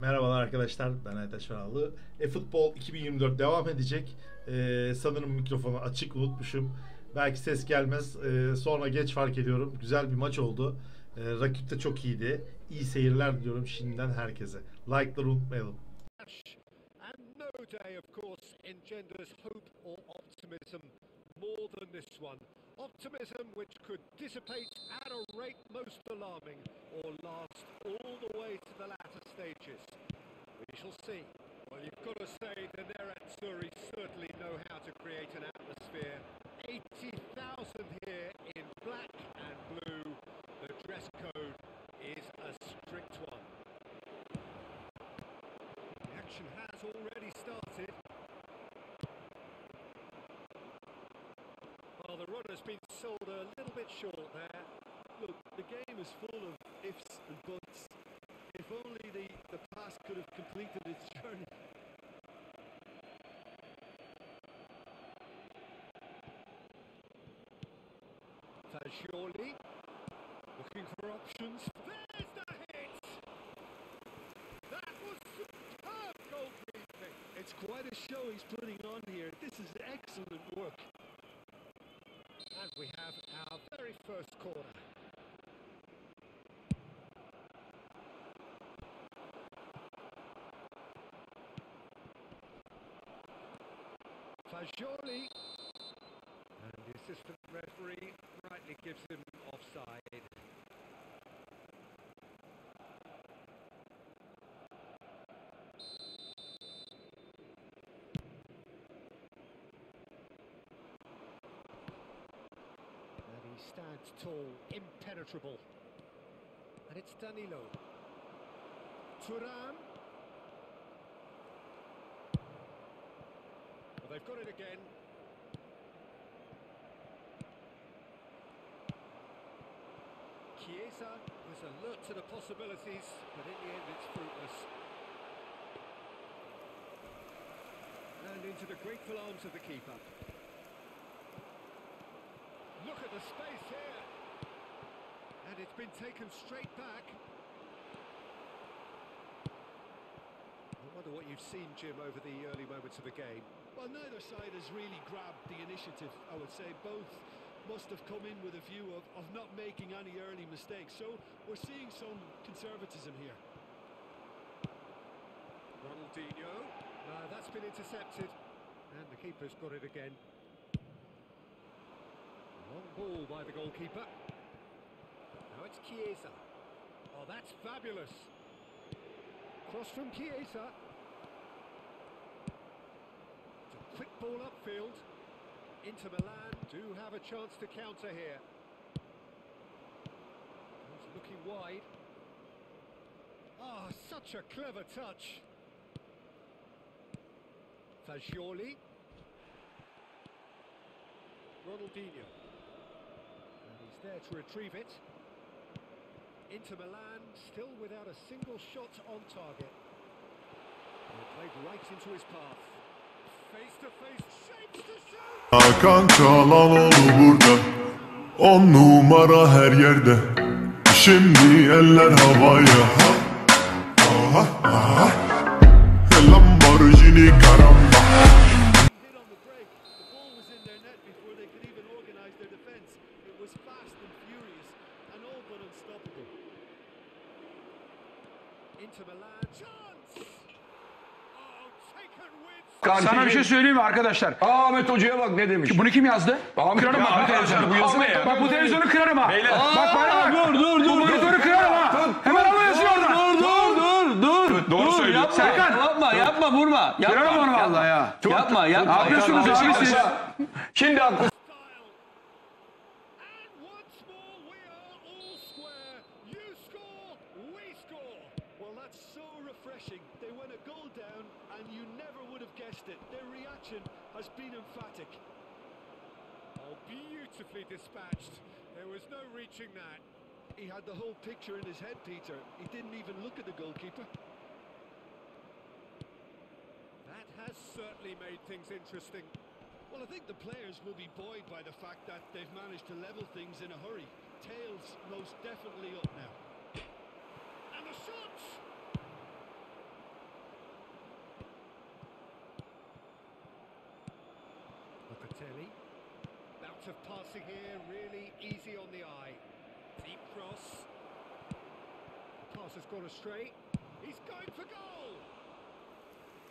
Merhabalar arkadaşlar, ben Aytaç Ferahlı. eFootball 2024 devam edecek. Sanırım mikrofonu açık unutmuşum. Belki ses gelmez. Sonra geç fark ediyorum. Güzel bir maç oldu. Rakip de çok iyiydi. İyi seyirler diliyorum şimdiden herkese. Like'ları unutmayalım. Optimism which could dissipate at a rate most alarming or last all the way to the latter stages. We shall see. Well, you've got to say the Nerazzurri certainly know how to create an atmosphere. 80,000 here in black and blue. The dress code is a strict one. The action has already started. The run has been sold a little bit short there. Look, the game is full of ifs and buts. If only the pass could have completed its journey. Fagioli looking for options. There's the hit! That was superb goalkeeping. It's quite a show he's putting on here. This is excellent work. And we have our very first corner. Fagioli, and the assistant referee rightly gives him offside. Stands tall, impenetrable, and it's Danilo Turan. Well, they've got it again. Chiesa was alert to the possibilities, but in the end it's fruitless. And into the grateful arms of the keeper. Look at the space here, and it's been taken straight back. I wonder what you've seen, Jim, over the early moments of the game. Well, neither side has really grabbed the initiative, I would say. Both must have come in with a view of not making any early mistakes, so we're seeing some conservatism here. Ronaldinho, that's been intercepted, and the keeper's got it again. Long ball by the goalkeeper. Now it's Chiesa. Oh, that's fabulous. Cross from Chiesa. It's a quick ball upfield. Inter Milan do have a chance to counter here. He's looking wide. Ah, such a clever touch. Fagioli. Ronaldinho. There to retrieve it. Inter Milan still without a single shot on target. And played right into his path. Face to face, shapes to shoot. Hakan Çalanoğlu burada. 10 numara her yerde. Şimdi eller havaya. Aha aha. Lamborghini karamba. Sana bir şey söyleyeyim mi arkadaşlar? Ahmet Hoca'ya bak ne demiş? Bunu kim yazdı? Kırarım ya, bak bu televizyonu. Bak bu televizyonu kırarım ha. Bak bana bak. Dur. Bu monitörü kırarım ha. Hemen alıyorsun orada. Dur. Doğru söylüyor. Serkan. Yapma vurma. Kırarım onu vallahi ya. Yapma. Haklısınız abi siz. Şimdi haklısınız. Their reaction has been emphatic. Oh, beautifully dispatched. There was no reaching that. He had the whole picture in his head, Peter. He didn't even look at the goalkeeper. That has certainly made things interesting. Well, I think the players will be buoyed by the fact that they've managed to level things in a hurry. Tails most definitely up now. And the shots! necessarily. Bouts of passing here, really easy on the eye. Deep cross. The pass has gone astray. He's going for goal!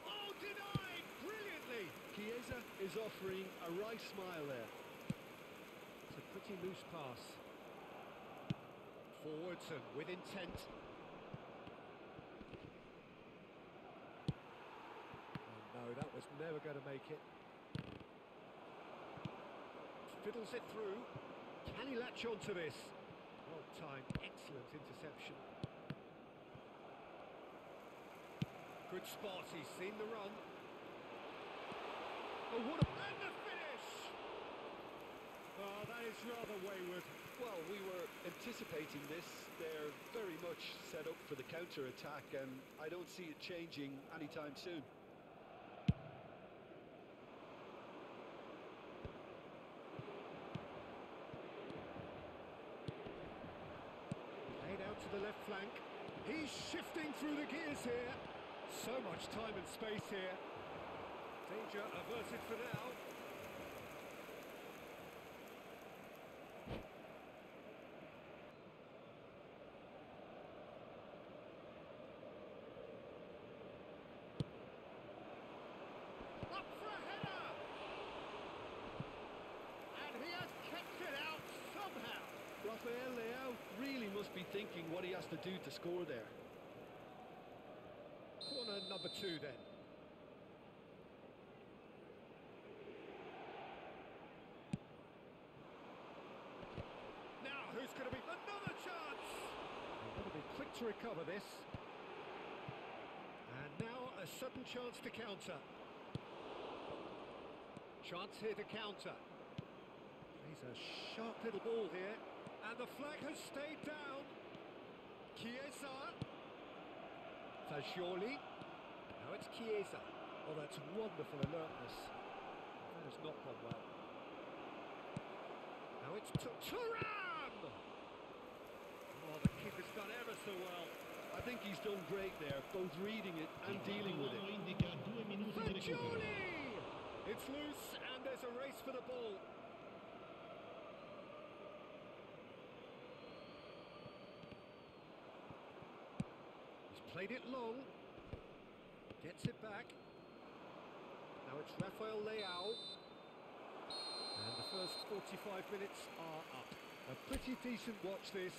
Oh, denied brilliantly! Chiesa is offering a wry smile there. It's a pretty loose pass. Forwards and with intent. Oh, no, that was never going to make it. Fiddles it through. Can he latch on to this? Well-timed, excellent interception. Good spot, he's seen the run. Oh, what a... And the finish! Oh, that is rather wayward. Well, we were anticipating this. They're very much set up for the counter-attack, and I don't see it changing anytime soon. Out to the left flank. He's shifting through the gears here. So much time and space here. Danger averted for now. Up for a header! And he has kept it out somehow. Rafael Leao really must be thinking what he has to do to score there. Corner number two then. Now who's going to be... Another chance! Got to be quick to recover this. And now a sudden chance to counter. Chance here to counter. He's a sharp little ball here. And the flag has stayed down. Chiesa. Fagioli. Now it's Chiesa. Oh, that's wonderful alertness. That has not gone well. Now it's Turan! Oh, the keeper's done ever so well. I think he's done great there, both reading it and dealing with it. Fagioli! It's loose, and there's a race for the ball. Played it long, gets it back. Now it's Rafael Leao. And the first 45 minutes are up. A pretty decent watch this,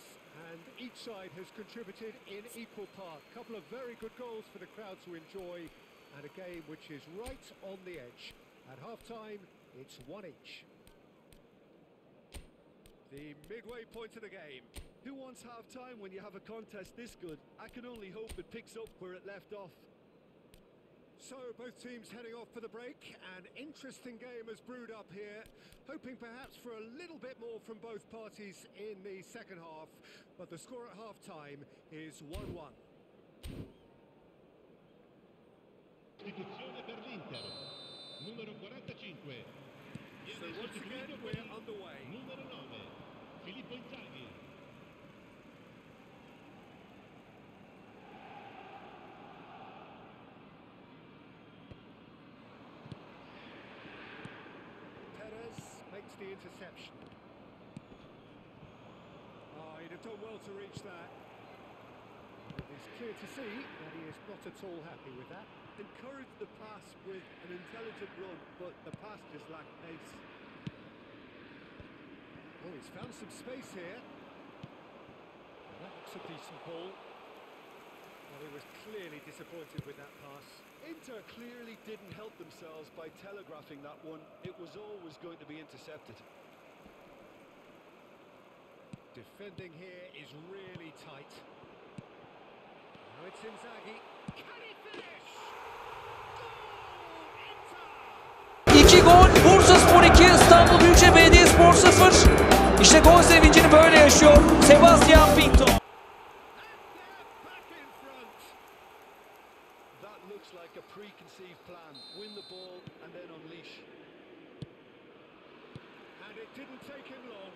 and each side has contributed in equal part. A couple of very good goals for the crowd to enjoy, and a game which is right on the edge. At half-time, it's one each. The midway point of the game. Who wants half-time when you have a contest this good? I can only hope it picks up where it left off. So, both teams heading off for the break. An interesting game has brewed up here. Hoping perhaps for a little bit more from both parties in the second half. But the score at half-time is 1-1. Istituzione per l'Inter. Numero 45. So, once again, we're underway. Numero 9. Filippo Inzaghi. Makes the interception. Oh, he'd have done well to reach that. It is clear to see that he is not at all happy with that. Encouraged the pass with an intelligent run, but the pass just lacked pace. Oh, he's found some space here. That looks a decent ball. Well, he was clearly disappointed with that pass. Inter clearly didn't help themselves by telegraphing that one. It was always going to be intercepted. Defending here is really tight. Now it's Inzaghi. Can he finish? Goal, Inter! 2 gol, Bursaspor 2, İstanbul Büyükşehir Belediyespor 0. İşte gol sevincini böyle yaşıyor Sebastian Pinto. Looks like a preconceived plan. Win the ball and then unleash. And it didn't take him long.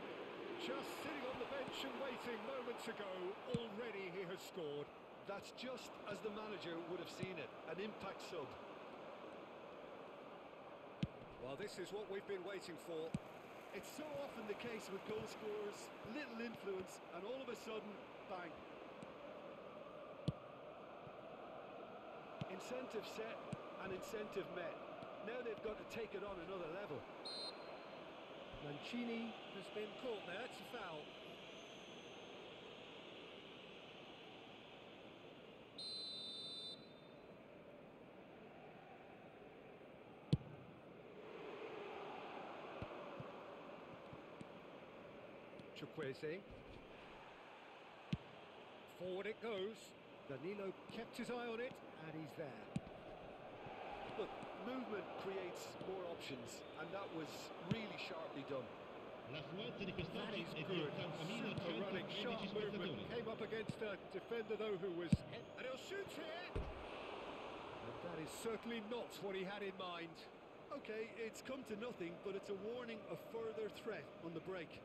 Just sitting on the bench and waiting moments ago, already he has scored. That's just as the manager would have seen it. An impact sub. Well, this is what we've been waiting for. It's so often the case with goal scorers, little influence, and all of a sudden, bang. Incentive set and incentive met. Now they've got to take it on another level. Mancini has been caught there, it's a foul. Chukwese. Forward it goes. Danilo kept his eye on it, and he's there. Look, movement creates more options, and that was really sharply done. That is good. Super running, sharp movement. Came up against a defender, though, who was... And he'll shoot here! And that is certainly not what he had in mind. OK, it's come to nothing, but it's a warning of further threat on the break.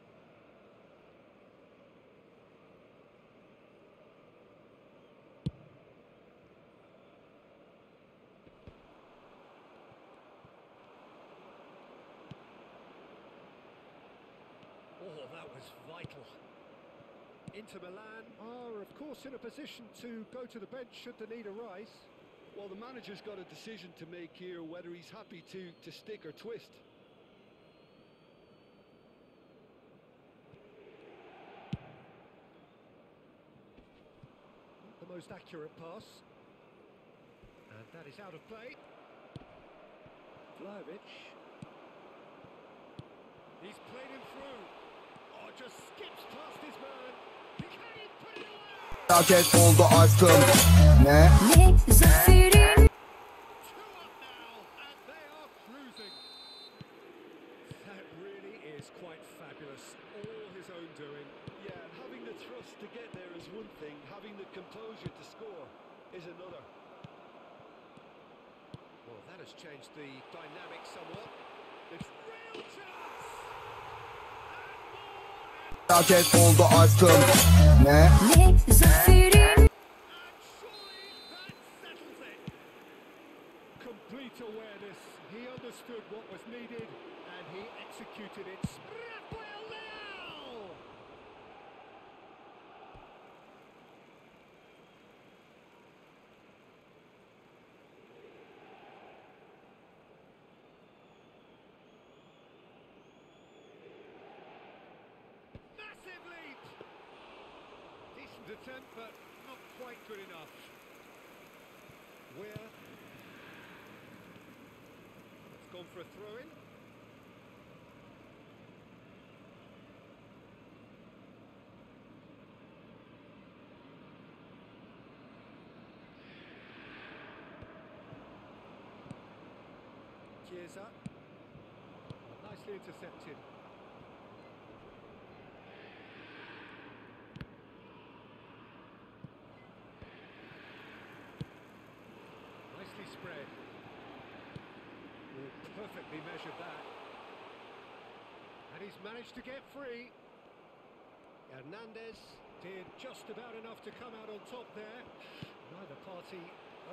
Oh, that was vital. Inter Milan are, of course, in a position to go to the bench should the need arise. Well, the manager's got a decision to make here, whether he's happy to stick or twist. Not the most accurate pass. And that is out of play. Vlaovic. He's played him through. Just skips past his man. He can't put it away. I'll get all the ice cream. Two up now, and they are cruising. That really is quite fabulous. All his own doing. Yeah, and having the thrust to get there is one thing. Having the composure to score is another. Well, that has changed the dynamic somewhat. It's real chance. I get all the ice cream. And surely that settles it. Complete awareness. He understood what was needed and he executed it. Rafael Leao! Attempt, but not quite good enough. Where? It's gone for a throw-in. Chiesa. Nicely intercepted. Spread. We'll perfectly measured that. And he's managed to get free. Hernandez did just about enough to come out on top there. Neither party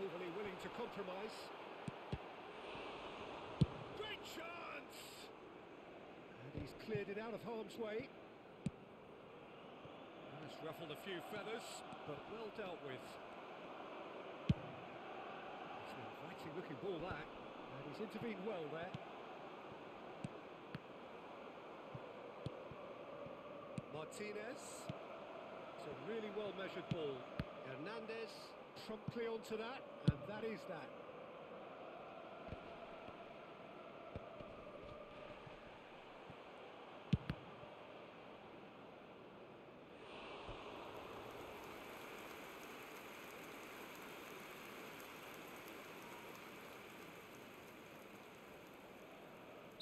overly willing to compromise. Great chance! And he's cleared it out of harm's way. He's ruffled a few feathers, but well dealt with. Inviting looking ball that, and he's intervened well there. Martinez, it's a really well measured ball. Hernandez promptly onto that, and that is that.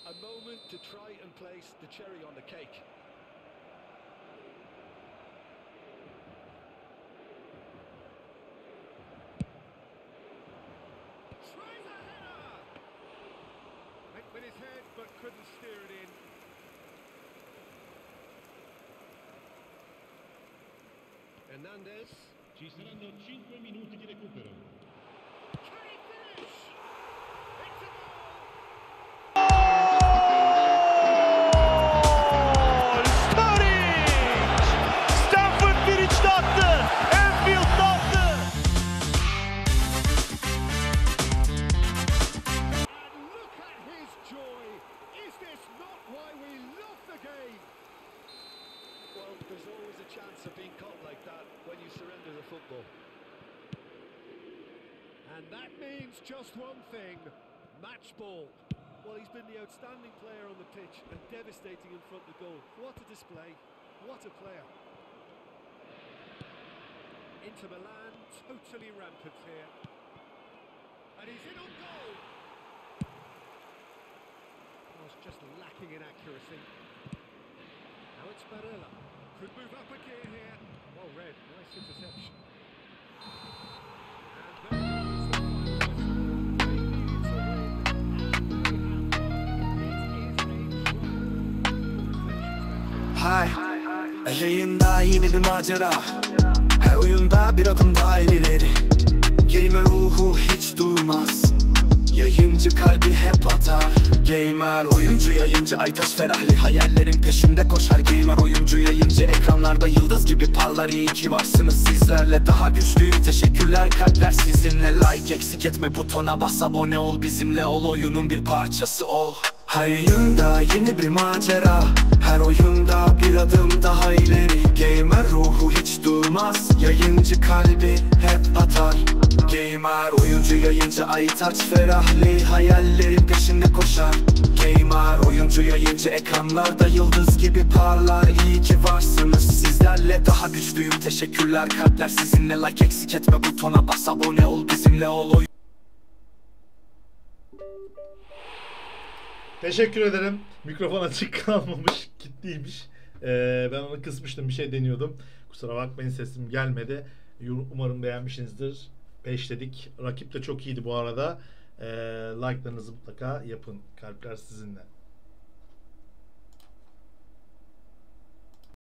A moment to try and place the cherry on the cake. Schreiber Henna! Went with his head but couldn't steer it in. Hernandez. Ci saranno 5 minuti di recupero. football. And that means just one thing, match ball. Well, he's been the outstanding player on the pitch and devastating in front of the goal. What a display, what a player. Inter Milan totally rampant here. And he's in on goal. Oh, it's just lacking in accuracy. Now it's Barella. Could move up a gear here. Well read, nice interception. Hi, eleyimde yeni bir macera. Her oyunda bir adım daha ileri. Gamer ruhu hiç durmaz. Yayıncı kalbi hep atar. Gamer oyuncu yayıncı Aytaç Ferahlı. Hayallerin peşinde koşar gamer oyuncu yayıncı. Ekranlarda yıldız gibi parlar, iyi ki varsınız, sizlerle daha güçlüyüm. Teşekkürler kalpler sizinle. Like eksik etme, butona bas, abone ol, bizimle ol, oyunun bir parçası ol. Her oyunda yeni bir macera. Her oyunda bir adım daha ileri. Gamer ruhu hiç durmaz. Yayıncı kalbi hep atar. Gamer oyuncu yayıncı Aytaç Ferahlı. Hayallerin peşinde koşar. Gamer oyuncu yayıncı ekranlarda yıldız gibi parlar. İyi ki varsınız, sizlerle daha güçlüyüm. Teşekkürler kalpler sizinle. Like eksik etme, butona bas, abone ol, bizimle ol. Teşekkür ederim. Mikrofon açık kalmamış, kilitliymiş. Ben onu kısmıştım, bir şey deniyordum. Kusura bakmayın, sesim gelmedi. Umarım beğenmişsinizdir. 5 dedik. Rakip de çok iyiydi bu arada. Like'larınızı mutlaka yapın. Kalpler sizinle.